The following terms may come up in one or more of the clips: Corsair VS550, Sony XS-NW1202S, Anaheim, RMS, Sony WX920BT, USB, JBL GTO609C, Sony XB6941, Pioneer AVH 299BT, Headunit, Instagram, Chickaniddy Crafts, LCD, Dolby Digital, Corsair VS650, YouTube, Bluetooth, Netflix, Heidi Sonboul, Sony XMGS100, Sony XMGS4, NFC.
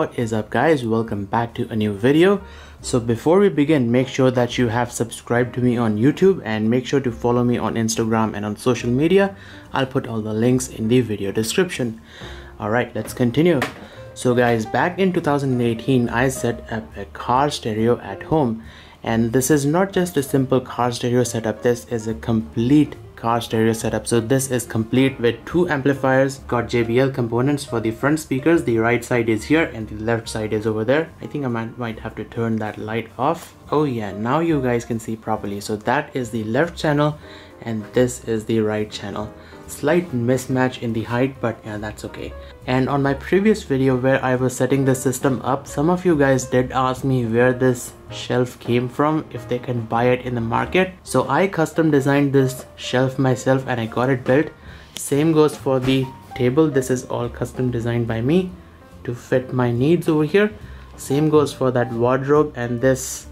What is up, guys? Welcome back to a new video. So before we begin, make sure that you have subscribed to me on YouTube and make sure to follow me on Instagram and on social media. I'll put all the links in the video description. All right, let's continue. So guys, back in 2018, I set up a car stereo at home, and this is not just a simple car stereo setup. This is a complete car stereo setup. So this is complete with two amplifiers, got JBL components for the front speakers. The right side is here and the left side is over there. I think I might have to turn that light off. Oh yeah, now you guys can see properly. So that is the left channel and this is the right channel. Slight mismatch in the height, but yeah, that's okay. And on my previous video where I was setting the system up, some of you guys did ask me where this shelf came from, if they can buy it in the market. So I custom designed this shelf myself and I got it built. Same goes for the table. This is all custom designed by me to fit my needs over here. Same goes for that wardrobe and this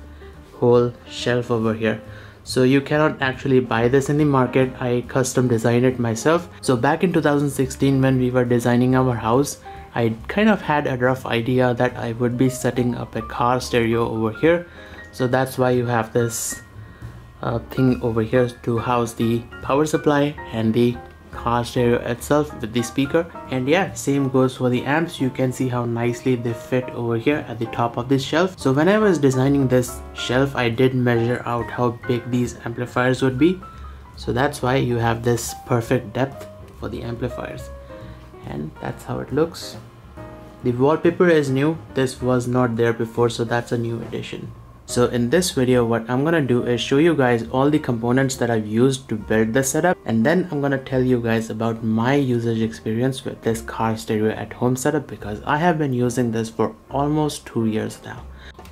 whole shelf over here. So you cannot actually buy this in the market. I custom designed it myself. So back in 2016, when we were designing our house, I kind of had a rough idea that I would be setting up a car stereo over here. So that's why you have this thing over here to house the power supply and the car stereo itself with the speaker. And yeah, same goes for the amps. You can see how nicely they fit over here at the top of this shelf. So when I was designing this shelf, I did measure out how big these amplifiers would be. So that's why you have this perfect depth for the amplifiers. And that's how it looks. The wallpaper is new. This was not there before, so that's a new addition. So in this video, what I'm gonna do is show you guys all the components that I've used to build this setup, and then I'm gonna tell you guys about my usage experience with this car stereo at home setup, because I have been using this for almost 2 years now.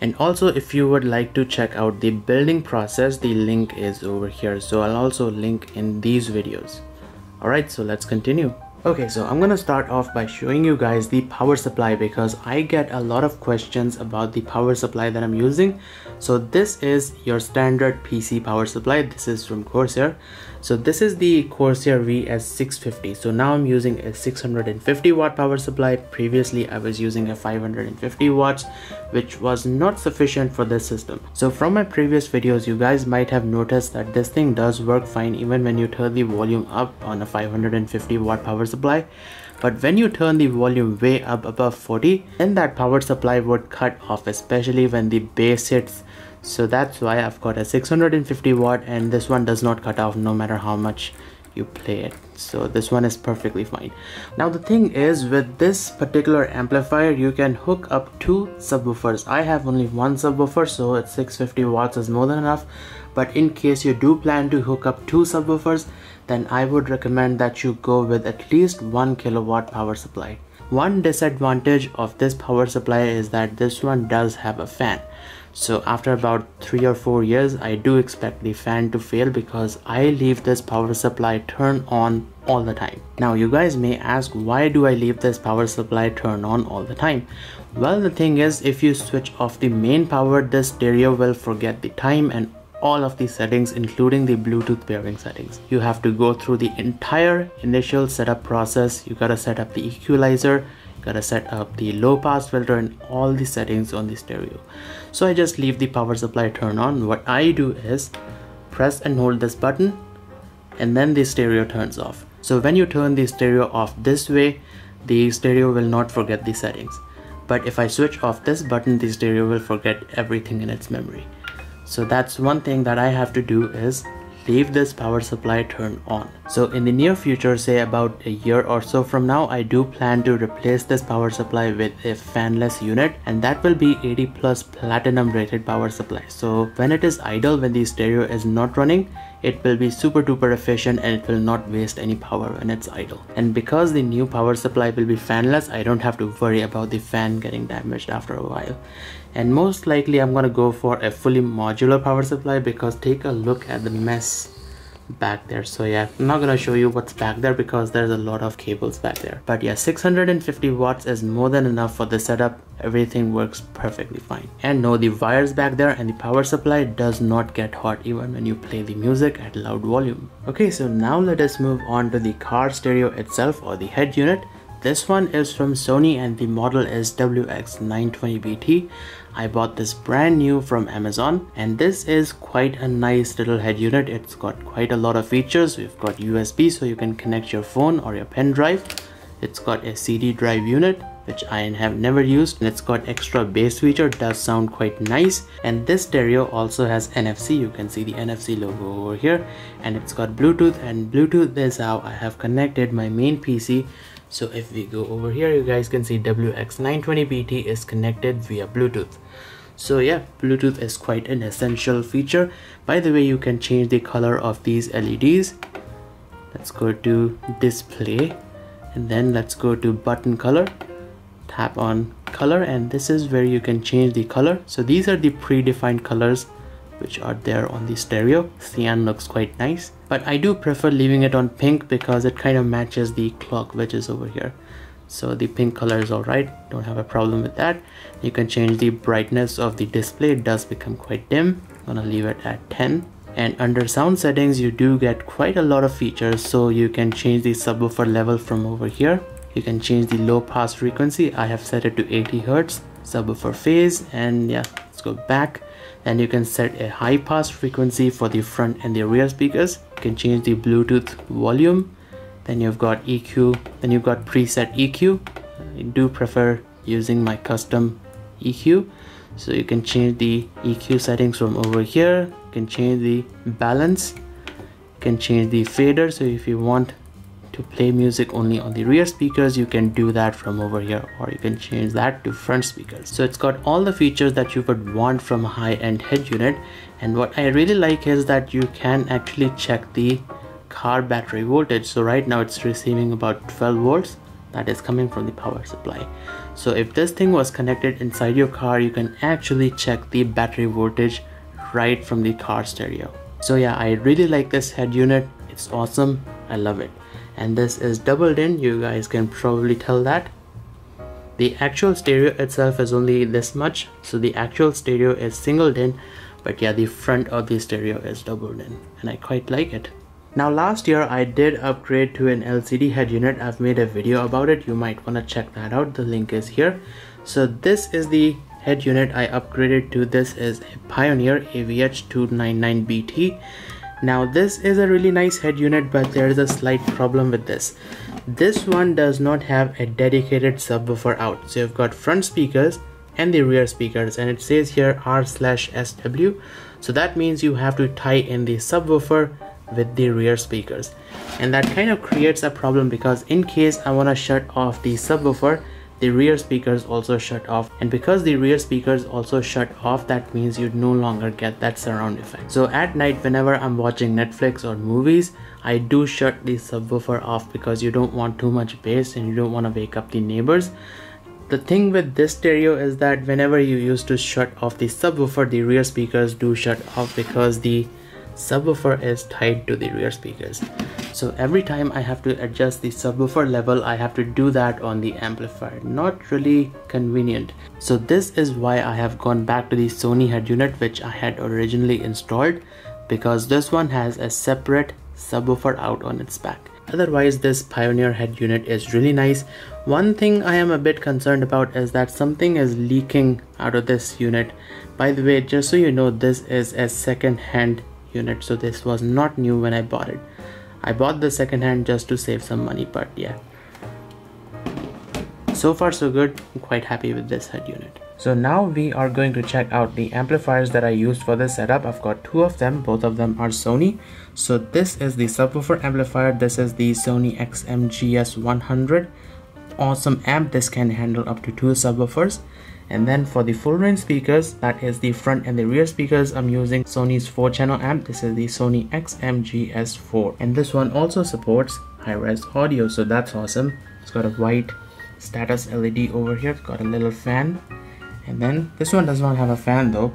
And also, if you would like to check out the building process, the link is over here. So I'll also link in these videos. All right, so let's continue. Okay, so I'm gonna start off by showing you guys the power supply, because I get a lot of questions about the power supply that I'm using. So this is your standard PC power supply. This is from Corsair. So this is the Corsair VS650. So now I'm using a 650 watt power supply. Previously I was using a 550 watts, which was not sufficient for this system. So from my previous videos, you guys might have noticed that this thing does work fine even when you turn the volume up on a 550 watt power supply. But when you turn the volume way up above 40, then that power supply would cut off, especially when the bass hits. So that's why I've got a 650 watt, and this one does not cut off no matter how much you play it. So this one is perfectly fine. Now the thing is, with this particular amplifier, you can hook up 2 subwoofers. I have only one subwoofer, so it's 650 watts is more than enough. But in case you do plan to hook up 2 subwoofers, then I would recommend that you go with at least 1 kilowatt power supply. One disadvantage of this power supply is that this one does have a fan. So after about 3 or 4 years, I do expect the fan to fail, because I leave this power supply turned on all the time. Now you guys may ask, why do I leave this power supply turned on all the time? Well, the thing is, if you switch off the main power, this stereo will forget the time and all of the settings, including the Bluetooth pairing settings. You have to go through the entire initial setup process. You gotta set up the equalizer, gotta set up the low pass filter, and all the settings on the stereo. So I just leave the power supply turned on. What I do is press and hold this button, and then the stereo turns off. So when you turn the stereo off this way, the stereo will not forget the settings. But if I switch off this button, the stereo will forget everything in its memory. So that's one thing that I have to do, is leave this power supply turned on. So in the near future, say about a year or so from now, I do plan to replace this power supply with a fanless unit, and that will be 80+ platinum rated power supply. So when it is idle, when the stereo is not running, it will be super duper efficient and it will not waste any power when it's idle. And because the new power supply will be fanless, I don't have to worry about the fan getting damaged after a while. And most likely I'm gonna go for a fully modular power supply, because take a look at the mess back there. So yeah, I'm not gonna show you what's back there because there's a lot of cables back there. But yeah, 650 watts is more than enough for the setup. Everything works perfectly fine. And no, the wires back there and the power supply does not get hot even when you play the music at loud volume. Okay, so now let us move on to the car stereo itself, or the head unit. This one is from Sony and the model is WX920BT. I bought this brand new from Amazon, and this is quite a nice little head unit. It's got quite a lot of features. We've got USB, so you can connect your phone or your pen drive. It's got a CD drive unit, which I have never used, and it's got extra bass feature, does sound quite nice. And this stereo also has NFC. You can see the NFC logo over here, and it's got Bluetooth, and Bluetooth is how I have connected my main PC. So if we go over here, you guys can see WX920BT is connected via Bluetooth. So yeah, Bluetooth is quite an essential feature. By the way, you can change the color of these LEDs. Let's go to display, and then let's go to button color. Tap on color, and this is where you can change the color. So these are the predefined colors which are there on the stereo. Cyan looks quite nice, but I do prefer leaving it on pink because it kind of matches the clock which is over here. So the pink color is alright, don't have a problem with that. You can change the brightness of the display, it does become quite dim. I'm gonna leave it at 10. And under sound settings, you do get quite a lot of features. So you can change the subwoofer level from over here. You can change the low pass frequency. I have set it to 80 Hz, subwoofer phase, and yeah, let's go back. And you can set a high pass frequency for the front and the rear speakers. You can change the Bluetooth volume. Then you've got EQ, then you've got preset EQ. I do prefer using my custom EQ. So you can change the EQ settings from over here. You can change the balance. You can change the fader. So if you want to play music only on the rear speakers, you can do that from over here, or you can change that to front speakers. So it's got all the features that you would want from a high-end head unit. And what I really like is that you can actually check the car battery voltage. So right now it's receiving about 12 volts that is coming from the power supply. So if this thing was connected inside your car, you can actually check the battery voltage right from the car stereo. So yeah, I really like this head unit. It's awesome, I love it. And this is doubled in, you guys can probably tell that. The actual stereo itself is only this much, so the actual stereo is singled in, but yeah, the front of the stereo is doubled in, and I quite like it. Now last year I did upgrade to an LCD head unit. I've made a video about it, you might want to check that out, the link is here. So this is the head unit I upgraded to. This is a Pioneer AVH 299BT. Now this is a really nice head unit, but there is a slight problem with this. This one does not have a dedicated subwoofer out. So you've got front speakers and the rear speakers, and it says here R/SW. So that means you have to tie in the subwoofer with the rear speakers. And that kind of creates a problem because in case I want to shut off the subwoofer, the rear speakers also shut off, and because the rear speakers also shut off, that means you no longer get that surround effect. So at night, whenever I'm watching Netflix or movies, I do shut the subwoofer off because you don't want too much bass and you don't want to wake up the neighbors. The thing with this stereo is that whenever you used to shut off the subwoofer, the rear speakers do shut off because the subwoofer is tied to the rear speakers. So every time I have to adjust the subwoofer level, I have to do that on the amplifier. Not really convenient. So this is why I have gone back to the Sony head unit which I had originally installed, because this one has a separate subwoofer out on its back. Otherwise, this Pioneer head unit is really nice. One thing I am a bit concerned about is that something is leaking out of this unit. By the way, just so you know, this is a second-hand unit, so this was not new when I bought it. I bought the second hand just to save some money, but yeah, so far so good. I'm quite happy with this head unit. So now we are going to check out the amplifiers that I used for this setup. I've got two of them, both of them are Sony. So this is the subwoofer amplifier. This is the Sony XMGS100. Awesome amp, this can handle up to 2 subwoofers. And then for the full range speakers, that is the front and the rear speakers, I'm using Sony's 4-channel amp. This is the Sony XMGS4, and this one also supports high-res audio, so that's awesome. It's got a white status LED over here, it's got a little fan, and then this one does not have a fan though,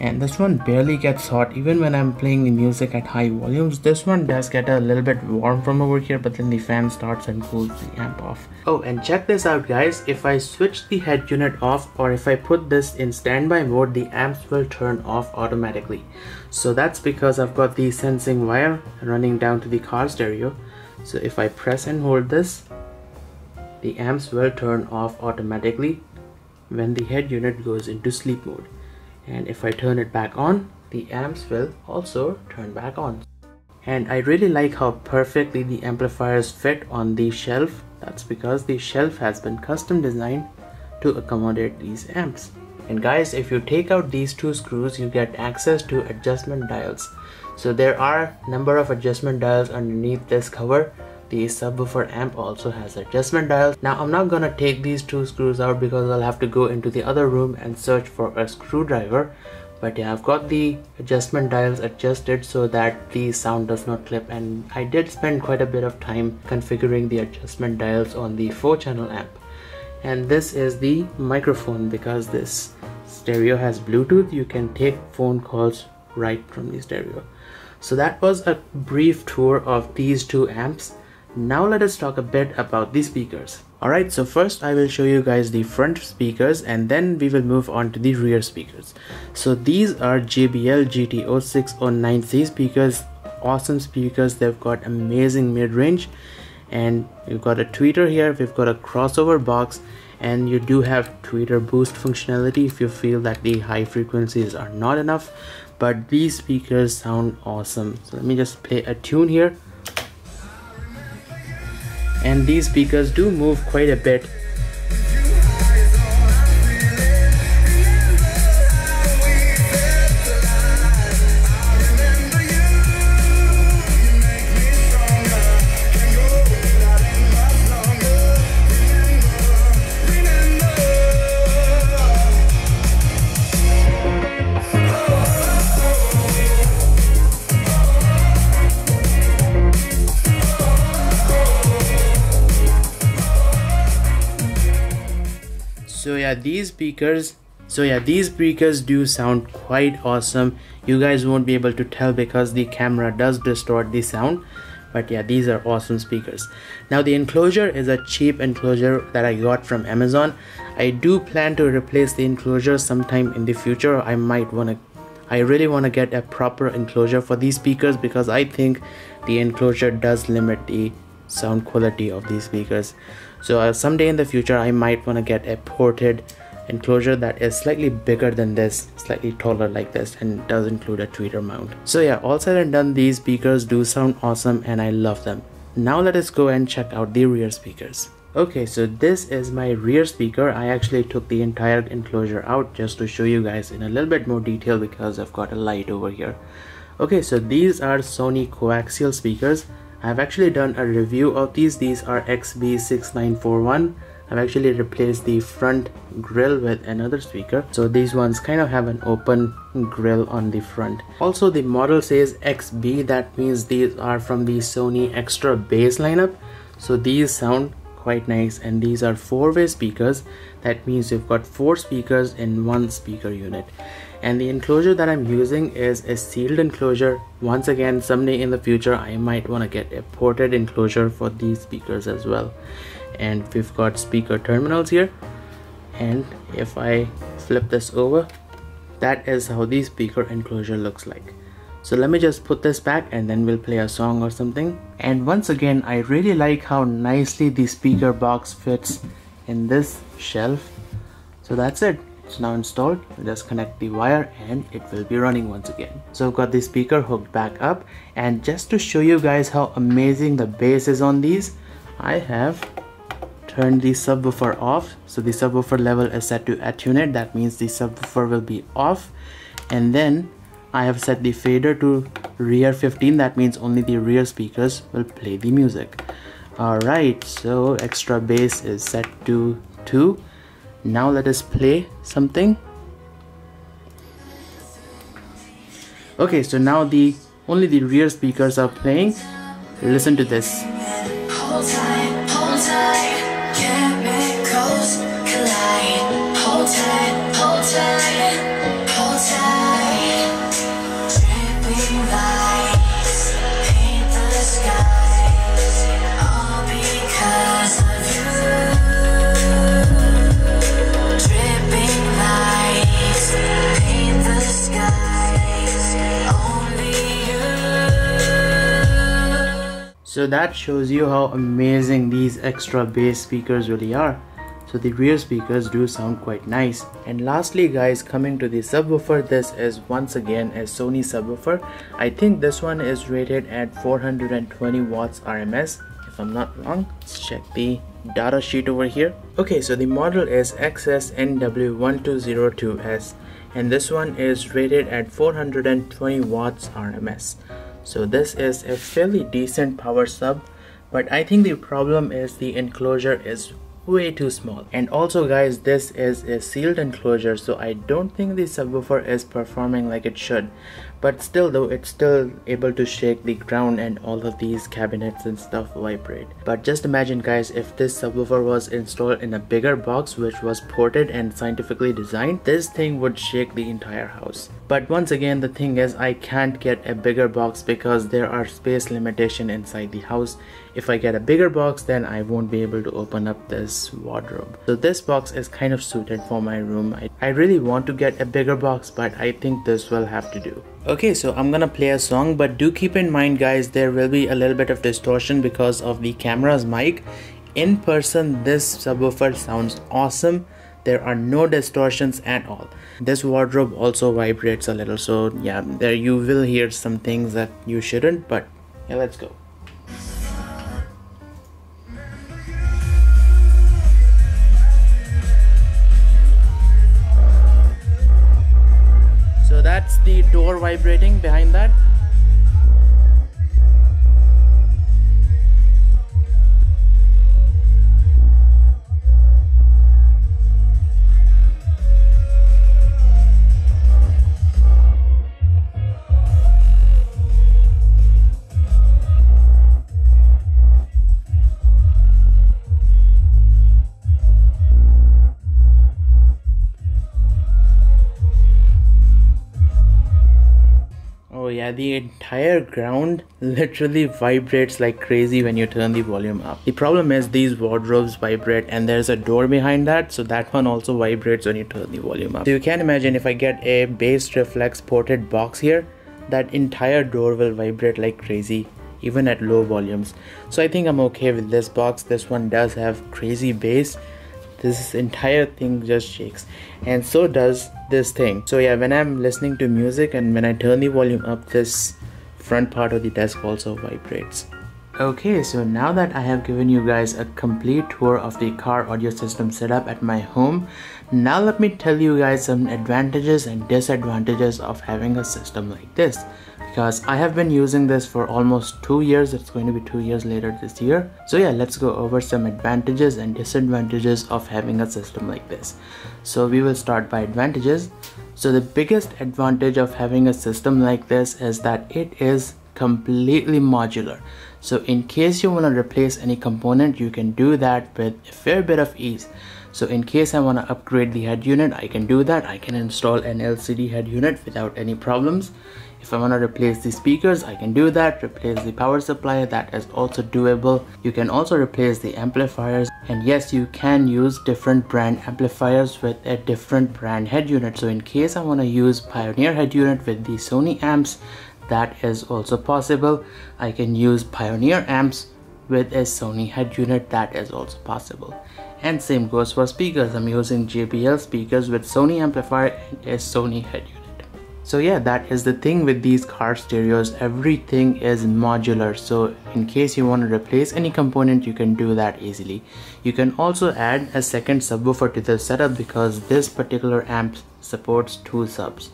and this one barely gets hot. Even when I'm playing the music at high volumes, this one does get a little bit warm from over here, but then the fan starts and cools the amp off. Oh, and check this out guys, if I switch the head unit off, or if I put this in standby mode, the amps will turn off automatically. So that's because I've got the sensing wire running down to the car stereo. So if I press and hold this, The amps will turn off automatically when the head unit goes into sleep mode, and if I turn it back on, the amps will also turn back on. And I really like how perfectly the amplifiers fit on the shelf. That's because the shelf has been custom designed to accommodate these amps. And guys, if you take out these two screws, you get access to adjustment dials. So there are a number of adjustment dials underneath this cover. The subwoofer amp also has adjustment dials. Now I'm not gonna take these two screws out because I'll have to go into the other room and search for a screwdriver. But yeah, I've got the adjustment dials adjusted so that the sound does not clip, and I did spend quite a bit of time configuring the adjustment dials on the 4-channel amp. And this is the microphone. Because this stereo has Bluetooth, you can take phone calls right from the stereo. So that was a brief tour of these two amps. Now let us talk a bit about the speakers. Alright, so first I will show you guys the front speakers, and then we will move on to the rear speakers. So these are JBL GTO609C speakers. Awesome speakers. They've got amazing mid-range, and you've got a tweeter here, we've got a crossover box, and you do have tweeter boost functionality if you feel that the high frequencies are not enough, but these speakers sound awesome. So let me just play a tune here, and these speakers do move quite a bit. So yeah, these speakers do sound quite awesome. You guys won't be able to tell because the camera does distort the sound, but yeah, these are awesome speakers. Now the enclosure is a cheap enclosure that I got from Amazon. I do plan to replace the enclosure sometime in the future. I really want to get a proper enclosure for these speakers because I think the enclosure does limit the sound quality of these speakers. So someday in the future I might want to get a ported enclosure that is slightly bigger than this, slightly taller like this, and does include a tweeter mount. So yeah, all said and done, these speakers do sound awesome and I love them. Now let us go and check out the rear speakers. Okay, so this is my rear speaker. I actually took the entire enclosure out just to show you guys in a little bit more detail because I've got a light over here. Okay, so these are Sony coaxial speakers. I've actually done a review of these. These are XB6941. I've actually replaced the front grille with another speaker. So these ones kind of have an open grille on the front. Also, the model says XB. That means these are from the Sony Extra Bass lineup. So these sound quite nice, and these are 4-way speakers. That means you've got 4 speakers in one speaker unit. And the enclosure that I'm using is a sealed enclosure. Once again, someday in the future I might want to get a ported enclosure for these speakers as well. And we've got speaker terminals here, and if I flip this over, that is how the speaker enclosure looks like. So let me just put this back and then we'll play a song or something. And once again, I really like how nicely the speaker box fits in this shelf. So that's it. It's now installed. We'll just connect the wire and it will be running once again. So I've got the speaker hooked back up, and just to show you guys how amazing the bass is on these, I have turned the subwoofer off. So the subwoofer level is set to attunate. That means the subwoofer will be off, and then I have set the fader to rear 15. That means only the rear speakers will play the music. Alright, so extra bass is set to 2. Now let us play something. Okay, so now only the rear speakers are playing. Listen to this. So that shows you how amazing these extra bass speakers really are. So the rear speakers do sound quite nice. And lastly guys, coming to the subwoofer, this is once again a Sony subwoofer. I think this one is rated at 420 watts RMS if I'm not wrong. Let's check the data sheet over here. Okay, so the model is XS-NW1202S and this one is rated at 420 watts RMS. So this is a fairly decent power sub, but I think the problem is the enclosure is way too small. And also guys, this is a sealed enclosure, so I don't think the subwoofer is performing like it should, but still though, it's still able to shake the ground and all of these cabinets and stuff vibrate. But just imagine guys, if this subwoofer was installed in a bigger box which was ported and scientifically designed, this thing would shake the entire house. But once again, the thing is, I can't get a bigger box because there are space limitations inside the house. If I get a bigger box, then I won't be able to open up this wardrobe. So this box is kind of suited for my room. I really want to get a bigger box, but I think this will have to do. Okay, so I'm gonna play a song, but do keep in mind guys, there will be a little bit of distortion because of the camera's mic. In person, this subwoofer sounds awesome. There are no distortions at all. This wardrobe also vibrates a little, so yeah, there you will hear some things that you shouldn't, but yeah, let's go. That's the door vibrating behind that. Oh yeah, the entire ground literally vibrates like crazy when you turn the volume up. The problem is these wardrobes vibrate and there's a door behind that, so that one also vibrates when you turn the volume up. So you can imagine if I get a bass reflex ported box here, that entire door will vibrate like crazy even at low volumes. So I think I'm okay with this box. This one does have crazy bass. This entire thing just shakes, and so does this thing. So yeah, when I'm listening to music and when I turn the volume up, this front part of the desk also vibrates. Okay, so now that I have given you guys a complete tour of the car audio system setup at my home, now let me tell you guys some advantages and disadvantages of having a system like this, because I have been using this for almost 2 years. It's going to be 2 years later this year. So yeah, let's go over some advantages and disadvantages of having a system like this. So we will start by advantages. So the biggest advantage of having a system like this is that it is completely modular. So in case you want to replace any component, you can do that with a fair bit of ease. So in case I want to upgrade the head unit, I can do that. I can install an LCD head unit without any problems. If I want to replace the speakers, I can do that. Replace the power supply, that is also doable. You can also replace the amplifiers. And yes, you can use different brand amplifiers with a different brand head unit. So in case I want to use Pioneer head unit with the Sony amps, that is also possible. I can use Pioneer amps with a Sony head unit, that is also possible. And same goes for speakers. I'm using JBL speakers with Sony amplifier and a Sony head unit. So yeah, that is the thing with these car stereos. Everything is modular, so in case you want to replace any component, you can do that easily. You can also add a second subwoofer to the setup because this particular amp supports 2 subs.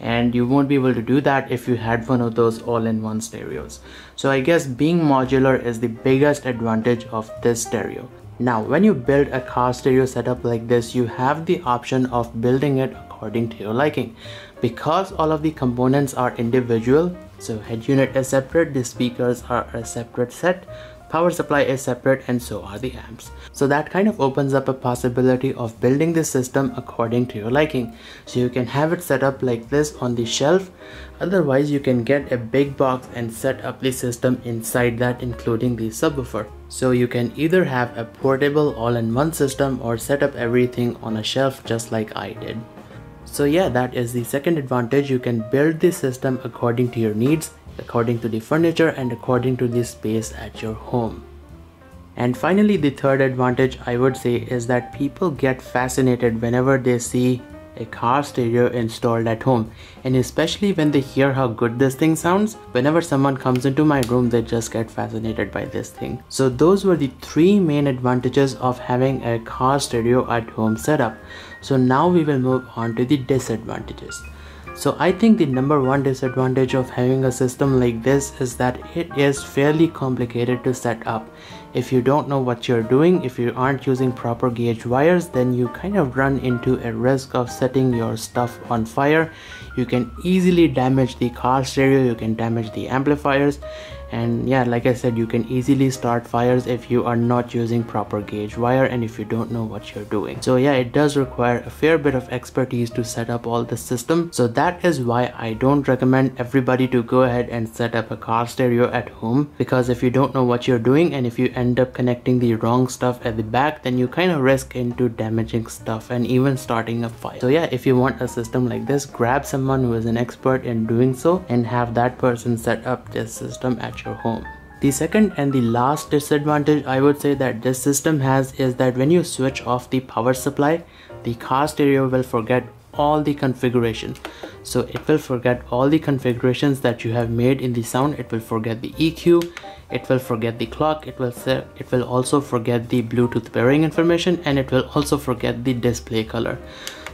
And you won't be able to do that if you had one of those all-in-one stereos. So I guess being modular is the biggest advantage of this stereo. Now, when you build a car stereo setup like this, you have the option of building it according to your liking. Because all of the components are individual, so head unit is separate, the speakers are a separate set, power supply is separate, and so are the amps. So that kind of opens up a possibility of building the system according to your liking. So you can have it set up like this on the shelf. Otherwise, you can get a big box and set up the system inside that, including the subwoofer. So you can either have a portable all-in-one system or set up everything on a shelf just like I did. So yeah, that is the second advantage. You can build the system according to your needs according to the furniture and according to the space at your home. And finally, the third advantage I would say is that people get fascinated whenever they see a car stereo installed at home, and especially when they hear how good this thing sounds. Whenever someone comes into my room, they just get fascinated by this thing. So those were the three main advantages of having a car stereo at home setup. So now we will move on to the disadvantages. So I think the number one disadvantage of having a system like this is that it is fairly complicated to set up. If you don't know what you're doing, if you aren't using proper gauge wires, then you kind of run into a risk of setting your stuff on fire. You can easily damage the car stereo, you can damage the amplifiers, and yeah, like I said, you can easily start fires if you are not using proper gauge wire and if you don't know what you're doing. So yeah, it does require a fair bit of expertise to set up all the system. So that is why I don't recommend everybody to go ahead and set up a car stereo at home, because if you don't know what you're doing and if you end up connecting the wrong stuff at the back, then you kind of risk into damaging stuff and even starting a fire. So yeah, if you want a system like this, grab someone who is an expert in doing so and have that person set up this system at your home. The second and the last disadvantage I would say that this system has is that when you switch off the power supply, the car stereo will forget all the configuration. So it will forget all the configurations that you have made in the sound. It will forget the EQ, it will forget the clock, it will also forget the Bluetooth pairing information, and it will also forget the display color.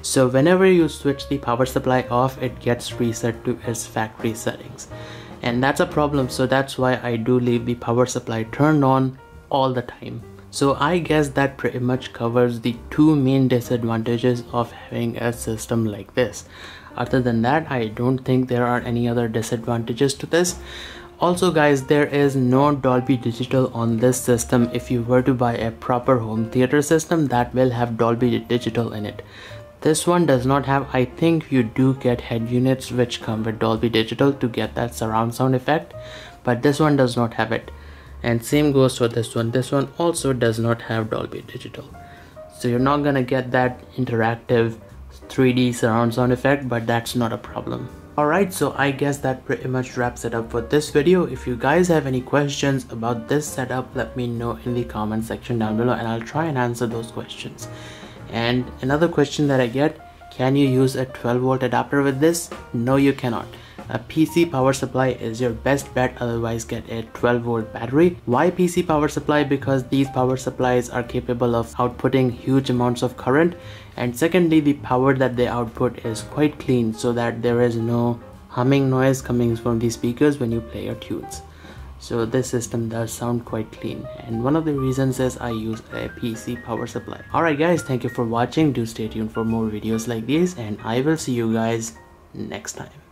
So whenever you switch the power supply off, it gets reset to its factory settings. And that's a problem, so that's why I do leave the power supply turned on all the time. So I guess that pretty much covers the two main disadvantages of having a system like this. Other than that, I don't think there are any other disadvantages to this. Also guys, there is no Dolby Digital on this system. If you were to buy a proper home theater system, that will have Dolby Digital in it. This one does not have. I think you do get head units which come with Dolby Digital to get that surround sound effect, but this one does not have it. And same goes for this one. This one also does not have Dolby Digital. So you're not gonna get that interactive 3D surround sound effect, but that's not a problem. Alright, so I guess that pretty much wraps it up for this video. If you guys have any questions about this setup, let me know in the comment section down below and I'll try and answer those questions. And another question that I get, can you use a 12-volt adapter with this? No, you cannot. A PC power supply is your best bet, otherwise get a 12-volt battery. Why PC power supply? Because these power supplies are capable of outputting huge amounts of current, and secondly, the power that they output is quite clean so that there is no humming noise coming from the speakers when you play your tunes. So this system does sound quite clean, and one of the reasons is I use a PC power supply. Alright guys, thank you for watching. Do stay tuned for more videos like these, and I will see you guys next time.